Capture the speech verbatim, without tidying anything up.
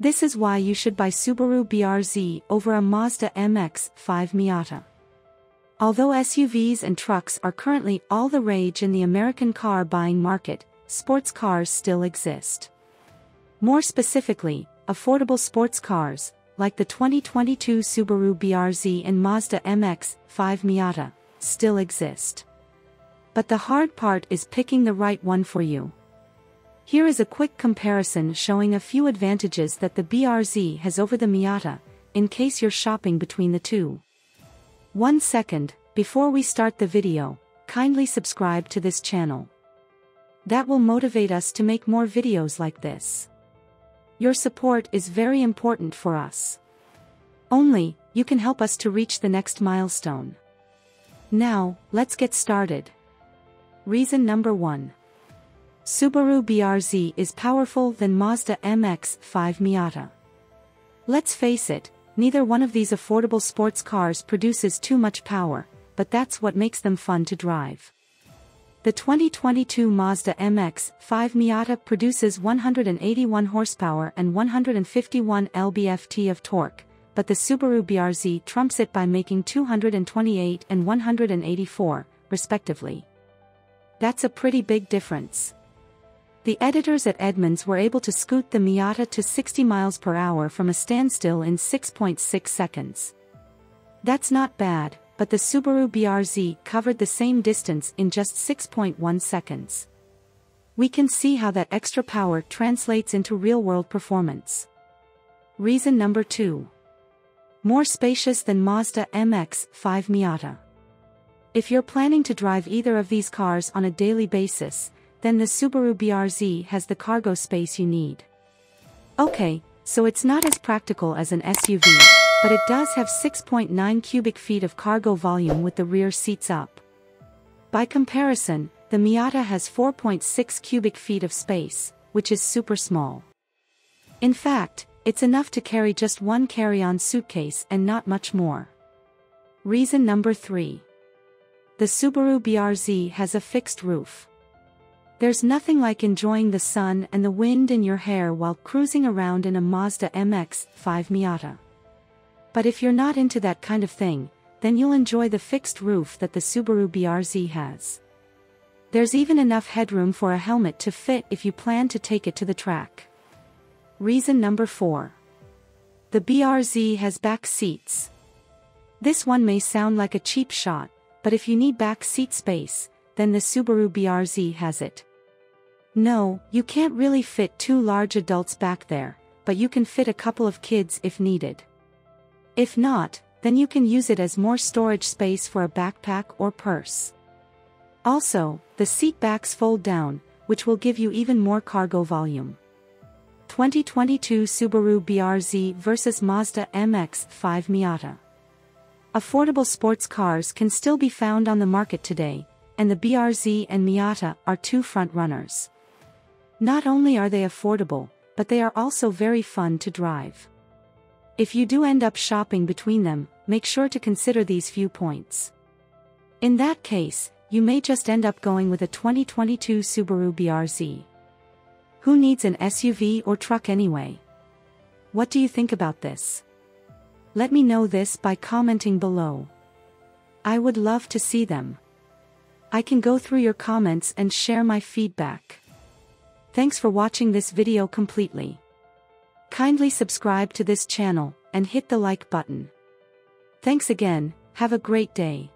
This is why you should buy Subaru B R Z over a Mazda M X five Miata. Although S U Vs and trucks are currently all the rage in the American car buying market, sports cars still exist. More specifically, affordable sports cars, like the twenty twenty-two Subaru B R Z and Mazda M X five Miata, still exist. But the hard part is picking the right one for you. Here is a quick comparison showing a few advantages that the B R Z has over the Miata, in case you're shopping between the two. One second, before we start the video, kindly subscribe to this channel. That will motivate us to make more videos like this. Your support is very important for us. Only, you can help us to reach the next milestone. Now, let's get started. Reason number one. Subaru B R Z is powerful than Mazda M X five Miata. Let's face it, neither one of these affordable sports cars produces too much power, but that's what makes them fun to drive. The twenty twenty-two Mazda M X five Miata produces one hundred eighty-one horsepower and one hundred fifty-one L B F T of torque, but the Subaru B R Z trumps it by making two hundred twenty-eight and one hundred eighty-four, respectively. That's a pretty big difference. The editors at Edmunds were able to scoot the Miata to sixty miles per hour from a standstill in six point six seconds. That's not bad, but the Subaru B R Z covered the same distance in just six point one seconds. We can see how that extra power translates into real-world performance. Reason number two. More spacious than Mazda M X five Miata. If you're planning to drive either of these cars on a daily basis, then the Subaru B R Z has the cargo space you need. Okay, so it's not as practical as an S U V, but it does have six point nine cubic feet of cargo volume with the rear seats up. By comparison, the Miata has four point six cubic feet of space, which is super small. In fact, it's enough to carry just one carry-on suitcase and not much more. Reason number three. The Subaru B R Z has a fixed roof. There's nothing like enjoying the sun and the wind in your hair while cruising around in a Mazda M X five Miata. But if you're not into that kind of thing, then you'll enjoy the fixed roof that the Subaru B R Z has. There's even enough headroom for a helmet to fit if you plan to take it to the track. Reason number four. The B R Z has back seats. This one may sound like a cheap shot, but if you need back seat space, then the Subaru B R Z has it. No, you can't really fit two large adults back there, but you can fit a couple of kids if needed. If not, then you can use it as more storage space for a backpack or purse. Also, the seat backs fold down, which will give you even more cargo volume. twenty twenty-two Subaru B R Z versus Mazda M X five Miata. Affordable sports cars can still be found on the market today, and the B R Z and Miata are two front-runners. Not only are they affordable, but they are also very fun to drive. If you do end up shopping between them, make sure to consider these few points. In that case, you may just end up going with a twenty twenty-two Subaru B R Z. Who needs an S U V or truck anyway? What do you think about this? Let me know this by commenting below. I would love to see them. I can go through your comments and share my feedback. Thanks for watching this video completely. Kindly subscribe to this channel and hit the like button. Thanks again, have a great day.